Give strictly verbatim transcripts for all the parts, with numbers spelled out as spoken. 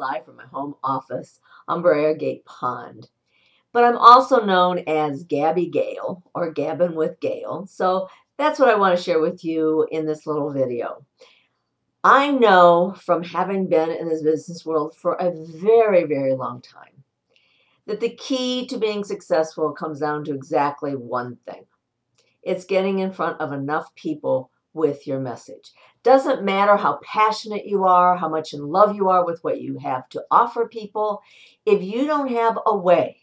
Live from my home office on Briargate Pond. But I'm also known as Gabby Gail or Gabbin' with Gail, so that's what I want to share with you in this little video. I know from having been in this business world for a very, very long time that the key to being successful comes down to exactly one thing. It's getting in front of enough people with your message. Doesn't matter how passionate you are, how much in love you are with what you have to offer people. If you don't have a way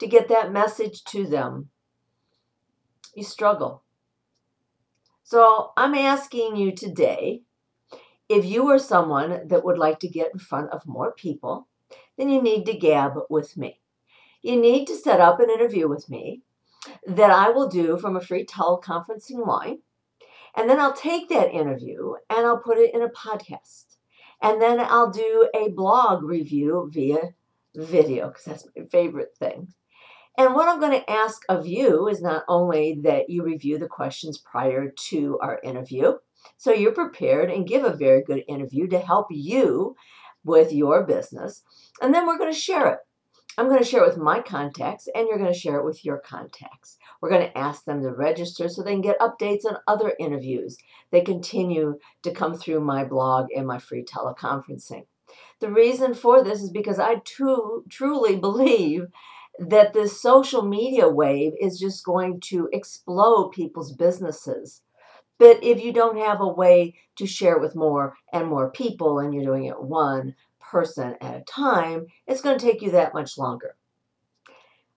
to get that message to them, you struggle. So I'm asking you today, if you are someone that would like to get in front of more people, then you need to gab with me. You need to set up an interview with me that I will do from a free teleconferencing line. And then I'll take that interview and I'll put it in a podcast. And then I'll do a blog review via video because that's my favorite thing. And what I'm going to ask of you is not only that you review the questions prior to our interview, so you're prepared and give a very good interview to help you with your business. And then we're going to share it. I'm going to share it with my contacts, and you're going to share it with your contacts. We're going to ask them to register so they can get updates on other interviews that continue to come through my blog and my free teleconferencing. The reason for this is because I too, truly believe that this social media wave is just going to explode people's businesses. But if you don't have a way to share it with more and more people, and you're doing it one person at a time, it's going to take you that much longer.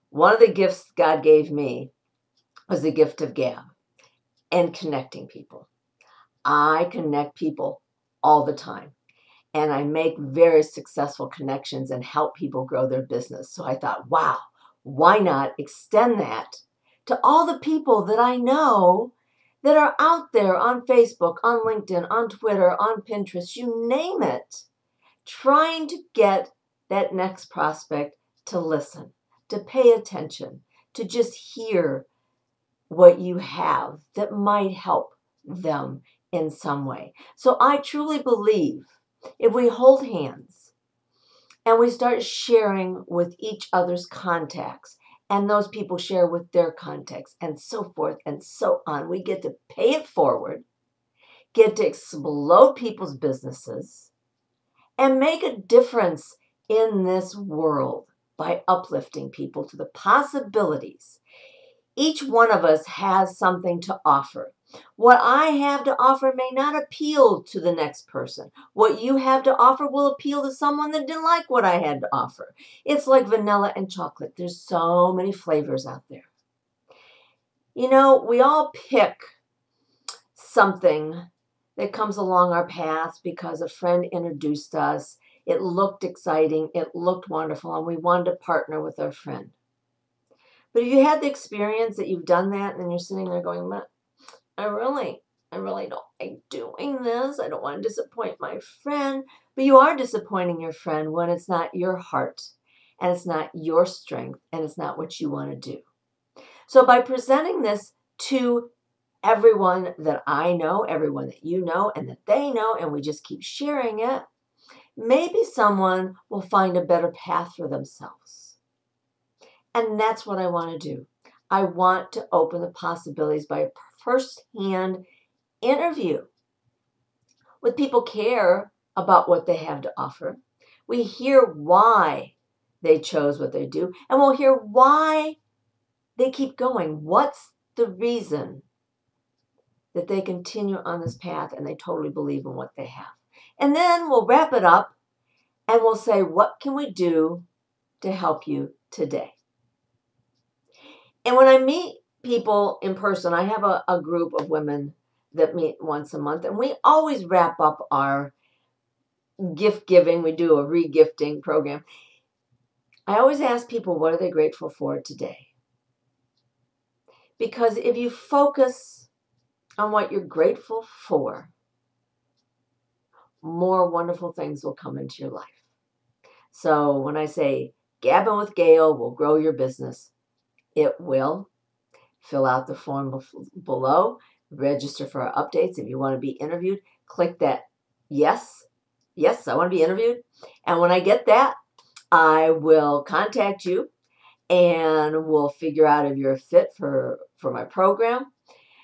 One of the gifts God gave me was the gift of gab and connecting people. I connect people all the time, and I make very successful connections and help people grow their business. So I thought, wow, why not extend that to all the people that I know that are out there on Facebook, on LinkedIn, on Twitter, on Pinterest, you name it, trying to get that next prospect to listen, to pay attention, to just hear what you have that might help them in some way. So I truly believe if we hold hands and we start sharing with each other's contacts, and those people share with their contacts, and so forth and so on, we get to pay it forward, get to explode people's businesses, and make a difference in this world by uplifting people to the possibilities. Each one of us has something to offer. What I have to offer may not appeal to the next person. What you have to offer will appeal to someone that didn't like what I had to offer. It's like vanilla and chocolate. There's so many flavors out there. You know, we all pick something that comes along our path because a friend introduced us. It looked exciting. It looked wonderful. And we wanted to partner with our friend. But if you had the experience that you've done that and then you're sitting there going, I really, I really don't like doing this. I don't want to disappoint my friend. But you are disappointing your friend when it's not your heart and it's not your strength and it's not what you want to do. So by presenting this to everyone that I know, everyone that you know, and that they know, and we just keep sharing it, maybe someone will find a better path for themselves. And that's what I want to do. I want to open the possibilities by a first-hand interview with people who care about what they have to offer. We hear why they chose what they do, and we'll hear why they keep going. What's the reason that they continue on this path and they totally believe in what they have? And then we'll wrap it up and we'll say, what can we do to help you today? And when I meet people in person, I have a, a group of women that meet once a month, and we always wrap up our gift giving. We do a re-gifting program. I always ask people, what are they grateful for today? Because if you focus on what you're grateful for, more wonderful things will come into your life. So when I say Gabbin' with Gail will grow your business, it will. Fill out the form below. Register for our updates. If you want to be interviewed, click that yes yes, I want to be interviewed. And when I get that, I will contact you and we'll figure out if you're a fit for, for my program.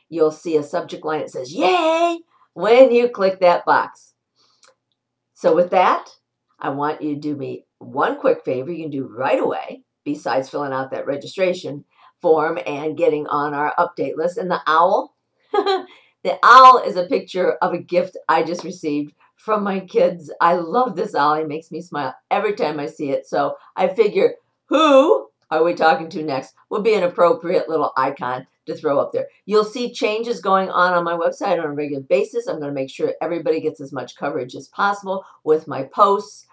You'll see a subject line that says, yay, when you click that box. So with that, I want you to do me one quick favor you can do right away, besides filling out that registration form and getting on our update list. And the owl, the owl is a picture of a gift I just received from my kids. I love this owl. It makes me smile every time I see it. So I figure, who are we talking to next would be an appropriate little icon to throw up there. You'll see changes going on on my website on a regular basis. I'm going to make sure everybody gets as much coverage as possible with my posts,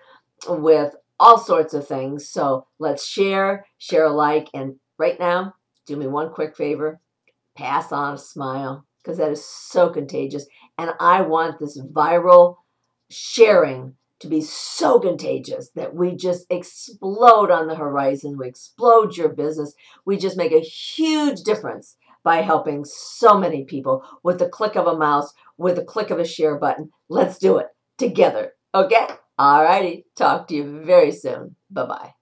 with all sorts of things. So let's share, share alike. And right now, do me one quick favor, pass on a smile, because that is so contagious. And I want this viral sharing to be so contagious that we just explode on the horizon. We explode your business. We just make a huge difference by helping so many people with the click of a mouse, with the click of a share button. Let's do it together. Okay? All righty. Talk to you very soon. Bye-bye.